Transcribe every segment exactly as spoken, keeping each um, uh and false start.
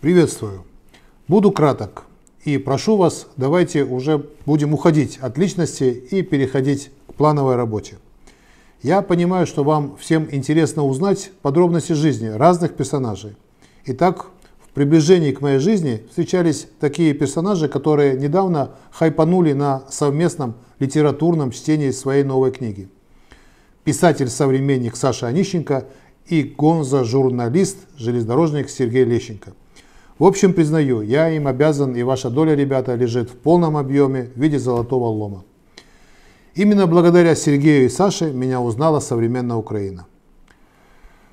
Приветствую. Буду краток и прошу вас, давайте уже будем уходить от личности и переходить к плановой работе. Я понимаю, что вам всем интересно узнать подробности жизни разных персонажей. Итак, в приближении к моей жизни встречались такие персонажи, которые недавно хайпанули на совместном литературном чтении своей новой книги. Писатель-современник Саша Онищенко и гонзо-журналист, железнодорожник Сергей Лещенко. В общем, признаю, я им обязан, и ваша доля, ребята, лежит в полном объеме в виде золотого лома. Именно благодаря Сергею и Саше меня узнала современная Украина.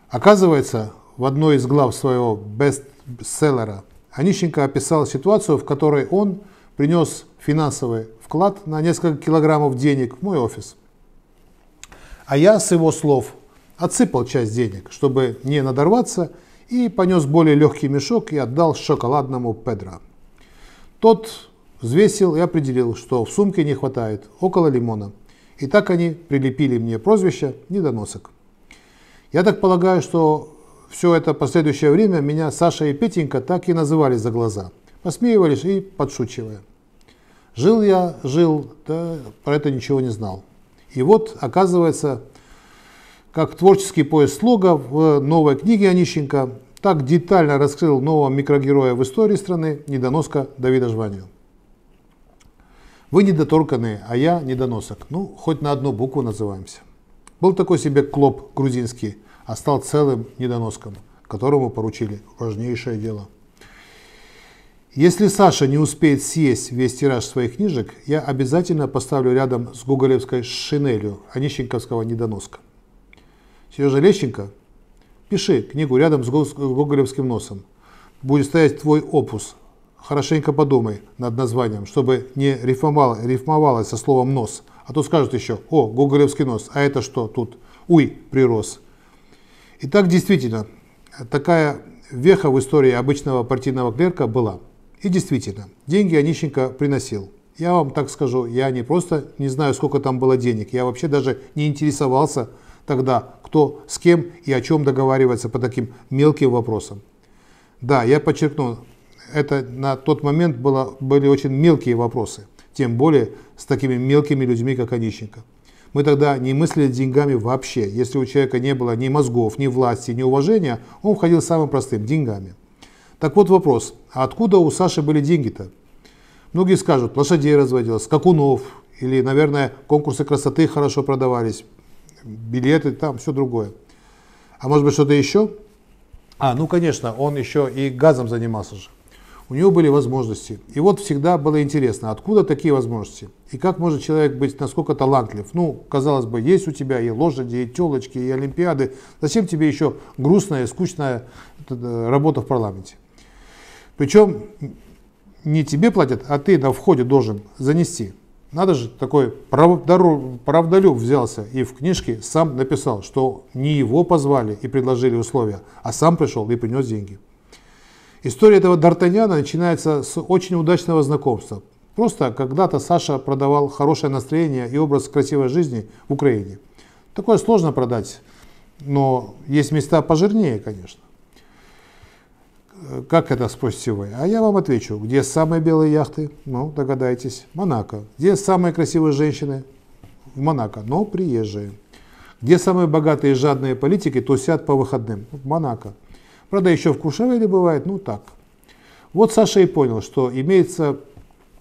Оказывается, в одной из глав своего бестселлера Онищенко описал ситуацию, в которой он принес финансовый вклад на несколько килограммов денег в мой офис. А я, с его слов, отсыпал часть денег, чтобы не надорваться, и понес более легкий мешок и отдал шоколадному Педро. Тот взвесил и определил, что в сумке не хватает около лимона. И так они прилепили мне прозвище «Недоносок». Я так полагаю, что все это последующее время меня Саша и Петенька так и называли за глаза, посмеивались и подшучивая. Жил я, жил, да про это ничего не знал. И вот, оказывается, как творческий пояс слога в новой книге Онищенко так детально раскрыл нового микрогероя в истории страны, недоноска Давида Жванию. Вы недоторканные, а я недоносок. Ну, хоть на одну букву называемся. Был такой себе клоп грузинский, а стал целым недоноском, которому поручили важнейшее дело. Если Саша не успеет съесть весь тираж своих книжек, я обязательно поставлю рядом с гоголевской шинелью онищенковского недоноска. Сережа Лещенко, пиши книгу рядом с гоголевским носом. Будет стоять твой опус. Хорошенько подумай над названием, чтобы не рифмовало, рифмовалось со словом «нос». А то скажут еще: «О, гоголевский нос, а это что тут? Уй, прирос». Итак, действительно, такая веха в истории обычного партийного клерка была. И действительно, деньги Онищенко приносил. Я вам так скажу, я не просто не знаю, сколько там было денег, я вообще даже не интересовался тогда, кто с кем и о чем договаривается по таким мелким вопросам. Да, я подчеркну, это на тот момент было, были очень мелкие вопросы, тем более с такими мелкими людьми, как Онищенко. Мы тогда не мыслили деньгами вообще. Если у человека не было ни мозгов, ни власти, ни уважения, он входил самым простым – деньгами. Так вот вопрос, а откуда у Саши были деньги-то? Многие скажут, лошадей разводил, скакунов, или, наверное, конкурсы красоты хорошо продавались, билеты, там все другое. А может быть, что-то еще? А, ну конечно, он еще и газом занимался же. У него были возможности. И вот всегда было интересно, откуда такие возможности? И как может человек быть насколько талантлив? Ну, казалось бы, есть у тебя и лошади, и телочки, и олимпиады. Зачем тебе еще грустная и скучная работа в парламенте? Причем не тебе платят, а ты на входе должен занести. Надо же, такой правдолюб взялся и в книжке сам написал, что не его позвали и предложили условия, а сам пришел и принес деньги. История этого Д'Артаньяна начинается с очень удачного знакомства. Просто когда-то Саша продавал хорошее настроение и образ красивой жизни в Украине. Такое сложно продать, но есть места пожирнее, конечно. Как это, спросите вы? А я вам отвечу. Где самые белые яхты? Ну, догадайтесь. Монако. Где самые красивые женщины? В Монако, но приезжие. Где самые богатые и жадные политики тусят по выходным? В Монако. Правда, еще в Куршавеле бывает, ну так. Вот Саша и понял, что, имеется,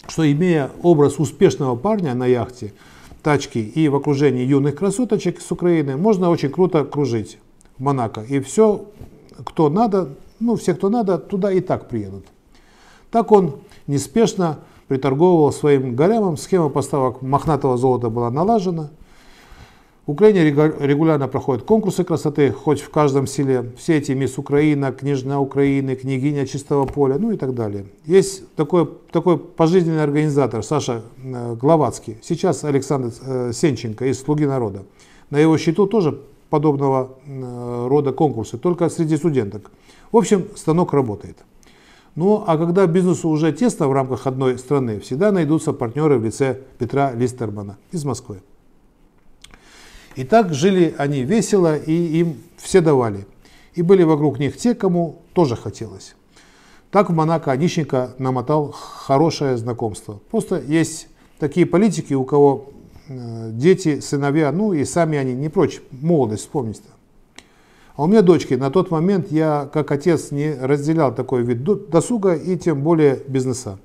что имея образ успешного парня на яхте, тачке и в окружении юных красоточек с Украины, можно очень круто кружить в Монако. И все, кто надо, ну все, кто надо, туда и так приедут. Так он неспешно приторговывал своим гаремом, схема поставок мохнатого золота была налажена. В Украине регулярно проходят конкурсы красоты, хоть в каждом селе. Все эти «Мисс Украина», «Княжна Украины», «Княгиня Чистого поля», ну и так далее. Есть такой, такой пожизненный организатор Саша Гловацкий, сейчас Александр Сенченко из «Слуги народа». На его счету тоже подобного рода конкурсы, только среди студенток. В общем, станок работает. Ну а когда бизнесу уже тесно в рамках одной страны, всегда найдутся партнеры в лице Петра Листермана из Москвы. И так жили они весело, и им все давали. И были вокруг них те, кому тоже хотелось. Так в Монако Онищенко намотал хорошее знакомство. Просто есть такие политики, у кого дети, сыновья, ну и сами они не прочь, молодость вспомнить-то. А у меня дочки, на тот момент я как отец не разделял такой вид досуга и тем более бизнеса.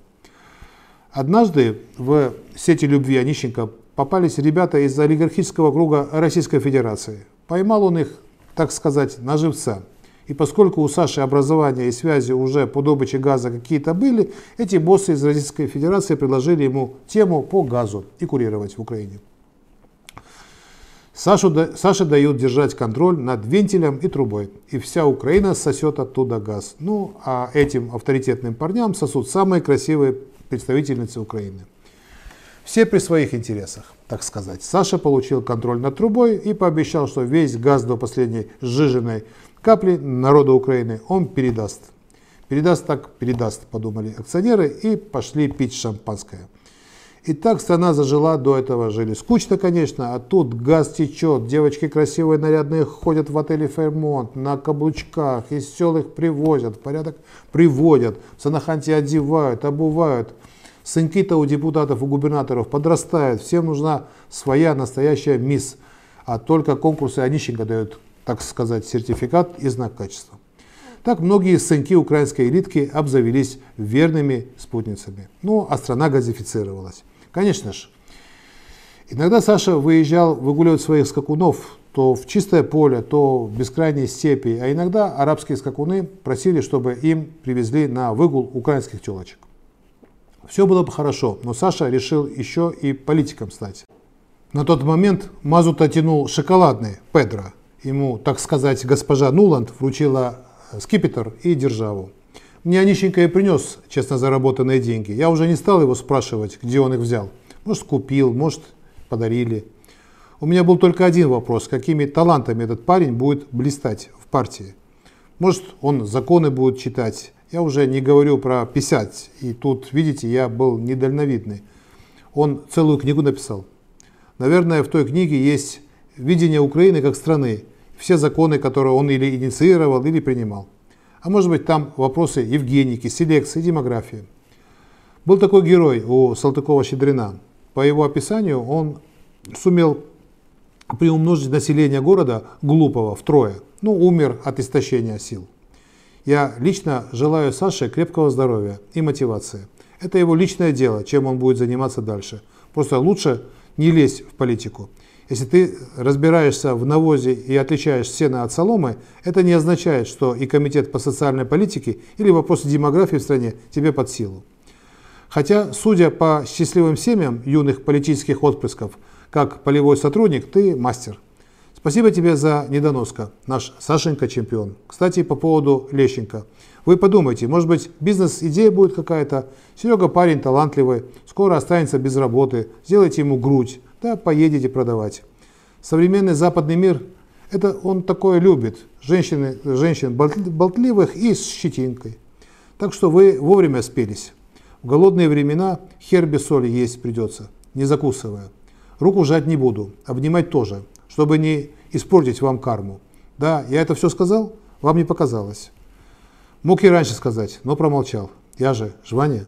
Однажды в сети любви Онищенко попались ребята из олигархического круга Российской Федерации. Поймал он их, так сказать, на живца. И поскольку у Саши образование и связи уже по добыче газа какие-то были, эти боссы из Российской Федерации предложили ему тему по газу и курировать в Украине. Сашу, Саше дают держать контроль над вентилем и трубой, и вся Украина сосет оттуда газ. Ну, а этим авторитетным парням сосут самые красивые представительницы Украины. Все при своих интересах, так сказать. Саша получил контроль над трубой и пообещал, что весь газ до последней сжиженной капли народа Украины он передаст. Передаст так передаст, подумали акционеры и пошли пить шампанское. И так страна зажила, до этого жили. Скучно, конечно, а тут газ течет, девочки красивые, нарядные ходят в отеле «Фермонт», на каблучках, из сел их привозят, в порядок приводят, в Санаханте одевают, обувают. Сынки-то у депутатов, у губернаторов подрастают, всем нужна своя настоящая мисс, а только конкурсы Онищенко дают, так сказать, сертификат и знак качества. Так многие сынки украинской элитки обзавелись верными спутницами. Ну, а страна газифицировалась. Конечно же. Иногда Саша выезжал выгуливать своих скакунов то в чистое поле, то в бескрайней степи, а иногда арабские скакуны просили, чтобы им привезли на выгул украинских телочек. Все было бы хорошо, но Саша решил еще и политиком стать. На тот момент Мазута тянул шоколадный Педро. Ему, так сказать, госпожа Нуланд вручила скипетр и державу. Мне Онищенко и принес честно заработанные деньги. Я уже не стал его спрашивать, где он их взял. Может, купил, может, подарили. У меня был только один вопрос, какими талантами этот парень будет блистать в партии. Может, он законы будет читать. Я уже не говорю про писать, и тут, видите, я был недальновидный. Он целую книгу написал. Наверное, в той книге есть видение Украины как страны, все законы, которые он или инициировал, или принимал. А может быть, там вопросы евгеники, селекции, демографии. Был такой герой у Салтыкова-Щедрина. По его описанию, он сумел приумножить население города глупого втрое, но умер от истощения сил. Я лично желаю Саше крепкого здоровья и мотивации. Это его личное дело, чем он будет заниматься дальше. Просто лучше не лезь в политику. Если ты разбираешься в навозе и отличаешь сено от соломы, это не означает, что и комитет по социальной политике или вопросы демографии в стране тебе под силу. Хотя, судя по счастливым семьям юных политических отпрысков, как полевой сотрудник, ты мастер. Спасибо тебе за недоноска, наш Сашенька-чемпион. Кстати, по поводу Лещенко. Вы подумайте, может быть, бизнес-идея будет какая-то? Серега парень талантливый, скоро останется без работы, сделайте ему грудь, да поедете продавать. Современный западный мир, это он такое любит, женщины, женщин болтливых и с щетинкой. Так что вы вовремя спелись. В голодные времена хер без соли есть придется, не закусывая. Руку жать не буду, обнимать тоже, чтобы не испортить вам карму. Да, я это все сказал, вам не показалось. Мог и раньше сказать, но промолчал. Я же Жвания.